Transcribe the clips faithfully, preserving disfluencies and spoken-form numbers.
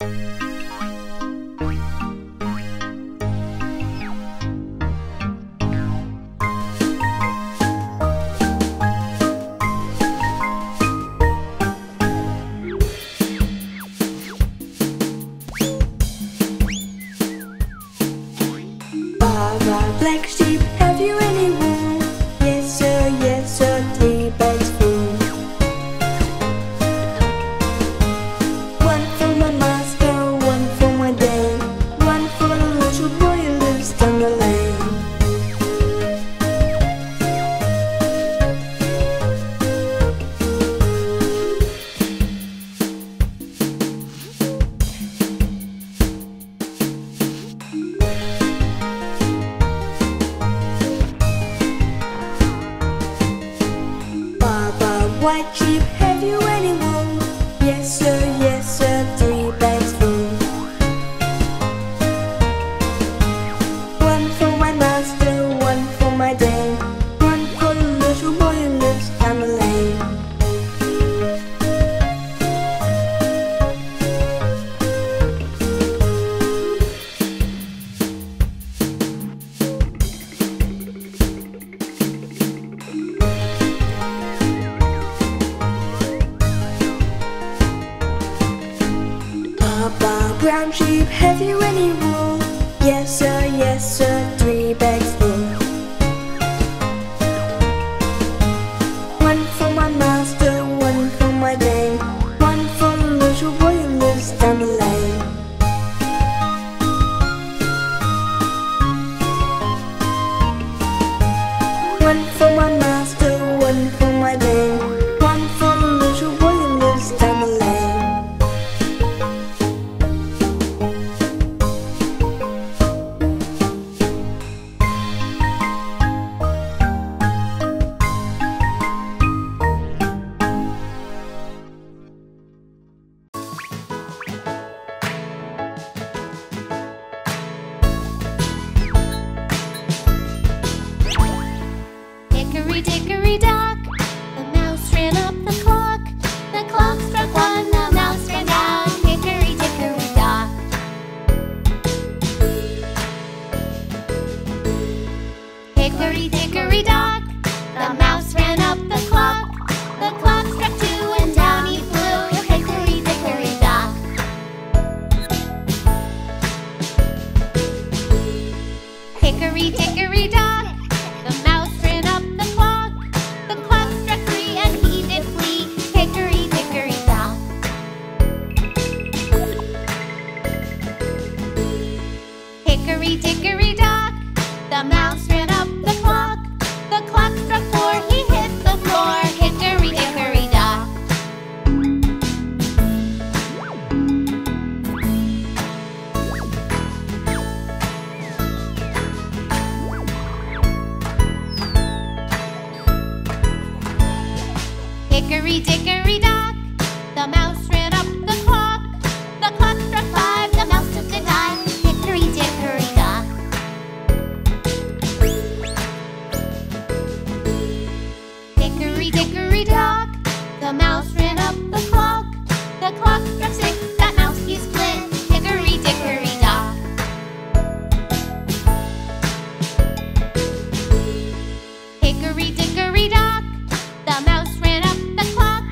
Baba, black sheep, have you any wool? Yes sir, yes sir, three bags full. One for my master, one for my dame, one for the little boy who lives down the lane. White sheep, have you any wool? Yes sir, yes sir, three bags full. One for my master, one for my dame, one for the little boy who lives down the lane. Baba, brown sheep, have you any wool? Yes sir, yes sir, three bags full. One for my master, one for my dame, one for the little boy who lives down the lane. One for my master, one for my dame, one for the little boy who lives down the lane. Hickory dickory dock, the mouse ran up the clock. The clock struck one, the mouse ran down. Hickory dickory dock. Hickory dickory dock, the mouse ran up the clock. The clock struck two and down he flew. Hickory dickory dock. Hickory dickory dock. Hickory dickory dock, the mouse ran up the clock. The clock struck four, he hit the floor. Hickory dickory dock. Hickory dickory dock, the mouse ran up the clock. The clock struck five, the mouse took a dive. Hickory dickory. Hickory dickory dock, the mouse ran up the clock. The clock struck six, that mouse he split. Hickory dickory dock. Hickory dickory dock, the mouse ran up the clock.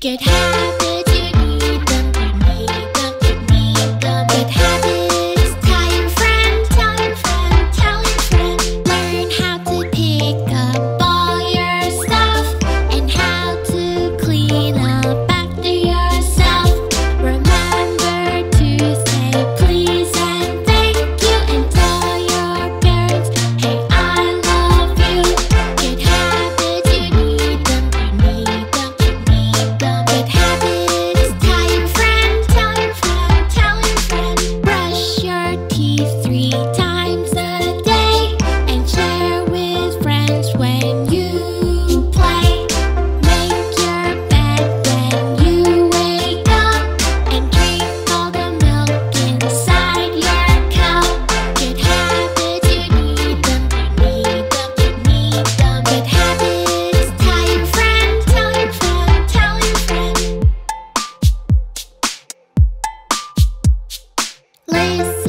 Good habits, you need them, you need them, you need them. Good habits, tell your friend, tell your friend, tell your friend. Learn how to pick up all your stuff and how to clean up after yourself. Remember to say please and thank you and tell your parents, hey, I love you. Good habits, you need them, you need them, you need them. Good habits, tell your friend, tell your friend, tell your friend. Brush your teeth three times a day and share with friends when you play. Make your bed when you wake up and drink all the milk inside your cup. Good habits, you need them, you need them, you need them. Good habits, tell your friend, tell your friend, tell your friend. Listen.